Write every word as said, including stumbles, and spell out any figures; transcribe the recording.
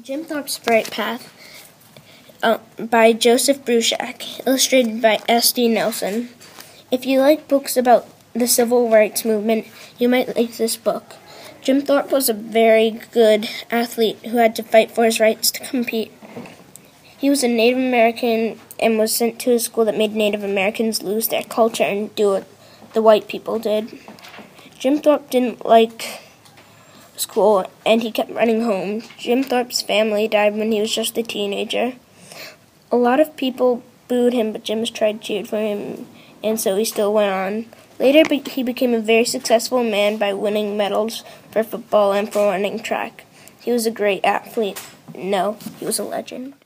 Jim Thorpe's Bright Path uh, by Joseph Bruchac, illustrated by S D Nelson. If you like books about the Civil Rights Movement, you might like this book. Jim Thorpe was a very good athlete who had to fight for his rights to compete. He was a Native American and was sent to a school that made Native Americans lose their culture and do what the white people did. Jim Thorpe didn't like school, and he kept running home. Jim Thorpe's family died when he was just a teenager. A lot of people booed him, but Jim's tribe cheered for him, and so he still went on. Later, he became a very successful man by winning medals for football and for running track. He was a great athlete. No, he was a legend.